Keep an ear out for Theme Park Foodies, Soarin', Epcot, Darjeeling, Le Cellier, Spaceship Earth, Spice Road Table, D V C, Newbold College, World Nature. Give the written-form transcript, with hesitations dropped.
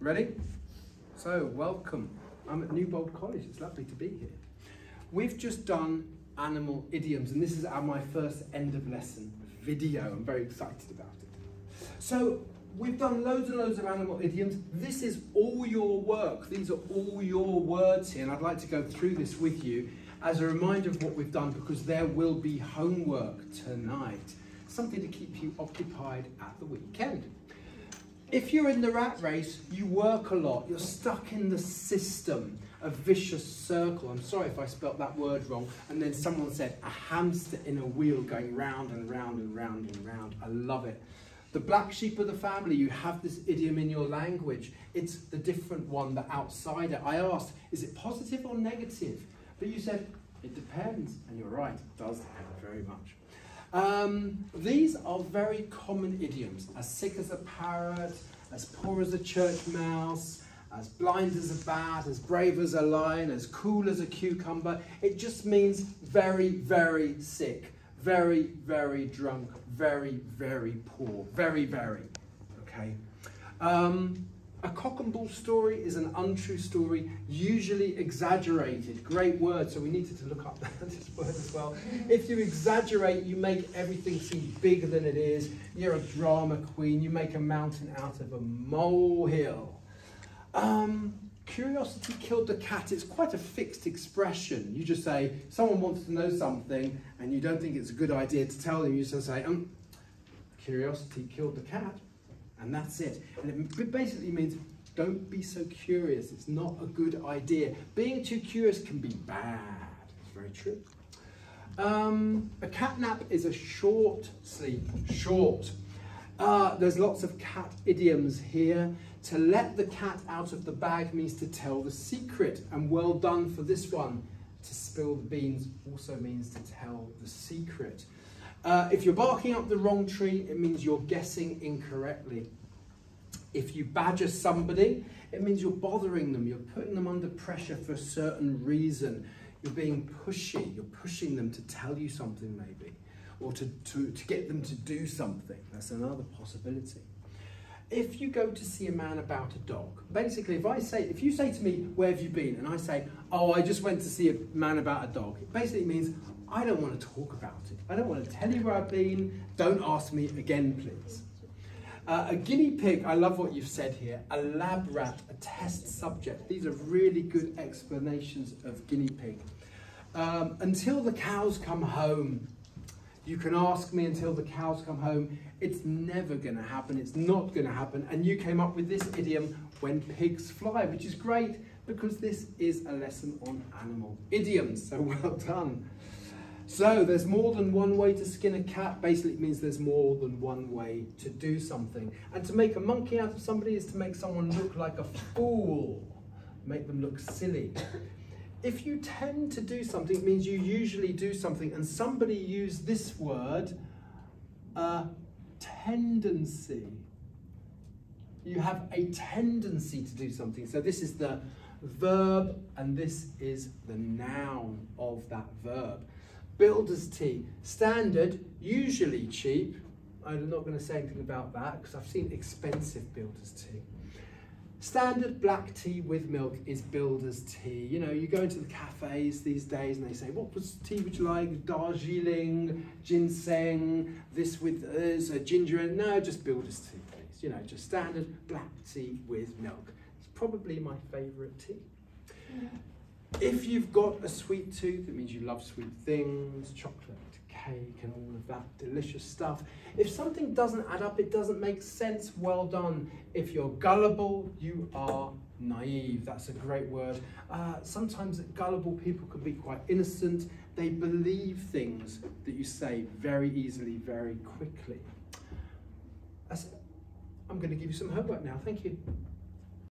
Ready? So, welcome. I'm at Newbold College. It's lovely to be here. We've just done animal idioms, and this is my first end of lesson video. I'm very excited about it. So, we've done loads and loads of animal idioms. This is all your work. These are all your words here, and I'd like to go through this with you as a reminder of what we've done, because there will be homework tonight. Something to keep you occupied at the weekend. If you're in the rat race, you work a lot. You're stuck in the system, a vicious circle. I'm sorry if I spelt that word wrong. And then someone said, a hamster in a wheel going round and round and round and round. I love it. The black sheep of the family, you have this idiom in your language. It's the different one, the outsider. I asked, is it positive or negative? But you said, it depends. And you're right, it does depend very much. These are very common idioms, as sick as a parrot, as poor as a church mouse, as blind as a bat, as brave as a lion, as cool as a cucumber. It just means very, very sick, very, very drunk, very, very poor, very, very, okay? A cock and bull story is an untrue story, usually exaggerated. Great word, so we needed to look up this word as well. If you exaggerate, you make everything seem bigger than it is. You're a drama queen. You make a mountain out of a molehill. Curiosity killed the cat. It's quite a fixed expression. You just say, someone wants to know something, and you don't think it's a good idea to tell them. You just say, curiosity killed the cat. And that's it. And it basically means don't be so curious. It's not a good idea. Being too curious can be bad. It's very true. A cat nap is a short sleep. Short. There's lots of cat idioms here. To let the cat out of the bag means to tell the secret. And well done for this one. To spill the beans also means to tell the secret. If you're barking up the wrong tree, it means you're guessing incorrectly. If you badger somebody, it means you're bothering them. You're putting them under pressure for a certain reason. You're being pushy. You're pushing them to tell you something maybe, or to get them to do something. That's another possibility. If you go to see a man about a dog, basically if you say to me, where have you been? And I say, oh, I just went to see a man about a dog. It basically means I don't want to talk about it. I don't want to tell you where I've been. Don't ask me again, please. A guinea pig, I love what you've said here. A lab rat, a test subject. These are really good explanations of guinea pig. Until the cows come home. You can ask me until the cows come home. It's never going to happen. It's not going to happen. And you came up with this idiom, when pigs fly, which is great because this is a lesson on animal idioms. So well done. So there's more than one way to skin a cat. Basically, it means there's more than one way to do something. And to make a monkey out of somebody is to make someone look like a fool. Make them look silly. If you tend to do something, it means you usually do something. And somebody used this word, tendency. You have a tendency to do something. So this is the verb and this is the noun of that verb. Builder's tea, standard, usually cheap. I'm not going to say anything about that because I've seen expensive builder's tea. Standard black tea with milk is builder's tea. You know, you go into the cafes these days and they say, what tea would you like? Darjeeling, ginseng, this with so ginger. And no, just builder's tea, please. You know, just standard black tea with milk. It's probably my favourite tea. Yeah. If you've got a sweet tooth, it means you love sweet things, chocolate, cake and all of that delicious stuff. If something doesn't add up, it doesn't make sense, well done. If you're gullible, you are naive. That's a great word. Sometimes gullible people can be quite innocent. They believe things that you say very easily, very quickly. That's it. I'm going to give you some homework now. Thank you.